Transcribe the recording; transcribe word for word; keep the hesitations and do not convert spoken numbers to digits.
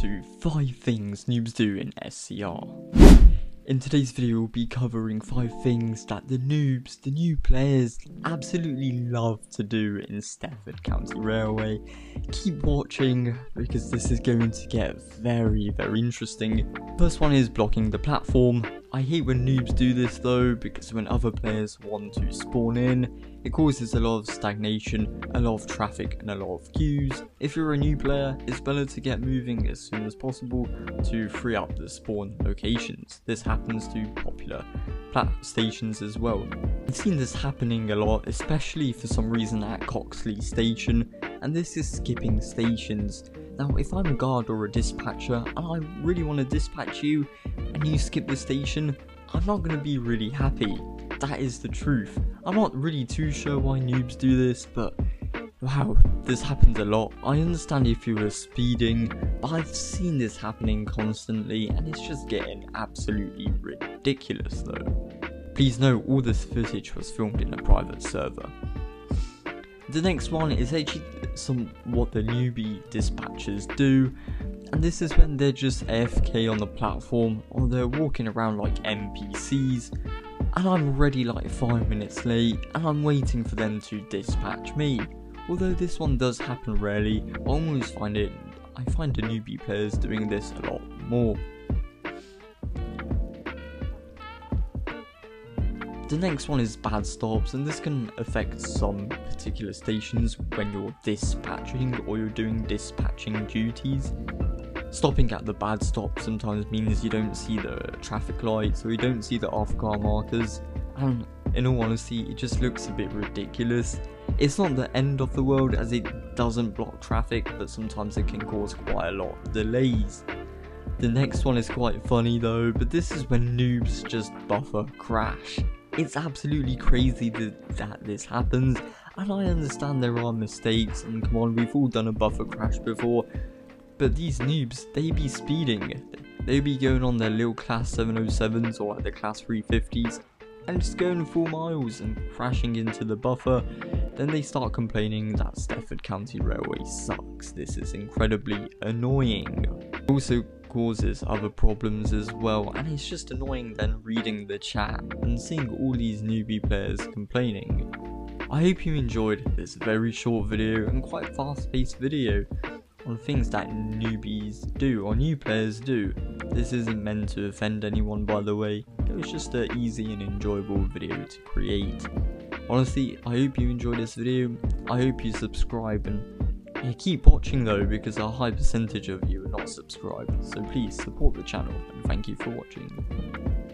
to five things noobs do in S C R. In today's video, we'll be covering five things that the noobs, the new players, absolutely love to do in Stepford County Railway. Keep watching because this is going to get very, very interesting. First one is blocking the platform. I hate when noobs do this though, because when other players want to spawn in, it causes a lot of stagnation, a lot of traffic and a lot of queues. If you're a new player, it's better to get moving as soon as possible to free up the spawn locations. This happens to popular plat stations as well. I've seen this happening a lot, especially for some reason at Coxley Station, and this is skipping stations. Now, if I'm a guard or a dispatcher and I really want to dispatch you and you skip the station, I'm not going to be really happy. That is the truth. I'm not really too sure why noobs do this, but wow, this happens a lot. I understand if you were speeding, but I've seen this happening constantly and it's just getting absolutely ridiculous though. Please note, all this footage was filmed in a private server. The next one is actually some what the newbie dispatchers do, and this is when they're just A F K on the platform or they're walking around like N P Cs, and I'm already like five minutes late and I'm waiting for them to dispatch me. Although this one does happen rarely, I always find it I find the newbie players doing this a lot more. The next one is bad stops, and this can affect some particular stations when you're dispatching or you're doing dispatching duties. Stopping at the bad stop sometimes means you don't see the traffic lights or you don't see the off-car markers, and in all honesty it just looks a bit ridiculous. It's not the end of the world as it doesn't block traffic, but sometimes it can cause quite a lot of delays. The next one is quite funny though, but this is when noobs just buffer crash. It's absolutely crazy that this happens, and I understand there are mistakes, and come on, we've all done a buffer crash before, but these noobs, they be speeding, they be going on their little class seven oh sevens or like the class three fifties, and just going four miles and crashing into the buffer. Then they start complaining that Stepford County Railway sucks. This is incredibly annoying. It also causes other problems as well, and it's just annoying then reading the chat and seeing all these newbie players complaining. I hope you enjoyed this very short video and quite fast-paced video on things that newbies do or new players do. This isn't meant to offend anyone, by the way. It was just an easy and enjoyable video to create. Honestly, I hope you enjoyed this video. I hope you subscribe, and yeah, keep watching though, because a high percentage of you are not subscribed, so please support the channel and thank you for watching.